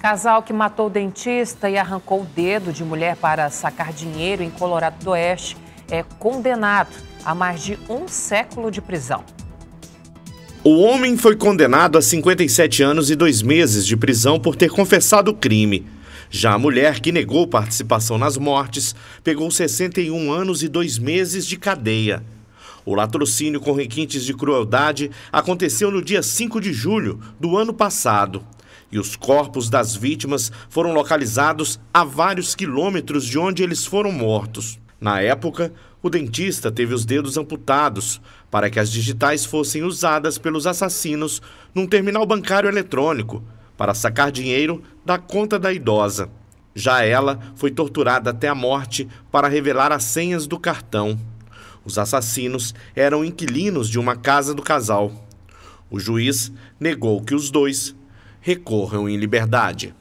Casal que matou o dentista e arrancou o dedo de mulher para sacar dinheiro em Colorado do Oeste é condenado a mais de 1 século de prisão. O homem foi condenado a 57 anos e 2 meses de prisão por ter confessado o crime. Já a mulher, que negou participação nas mortes, pegou 61 anos e 2 meses de cadeia. O latrocínio com requintes de crueldade aconteceu no dia 5 de julho do ano passado. E os corpos das vítimas foram localizados a vários quilômetros de onde eles foram mortos. Na época, o dentista teve os dedos amputados para que as digitais fossem usadas pelos assassinos num terminal bancário eletrônico para sacar dinheiro da conta da idosa. Já ela foi torturada até a morte para revelar as senhas do cartão. Os assassinos eram inquilinos de uma casa do casal. O juiz negou que os dois recorram em liberdade.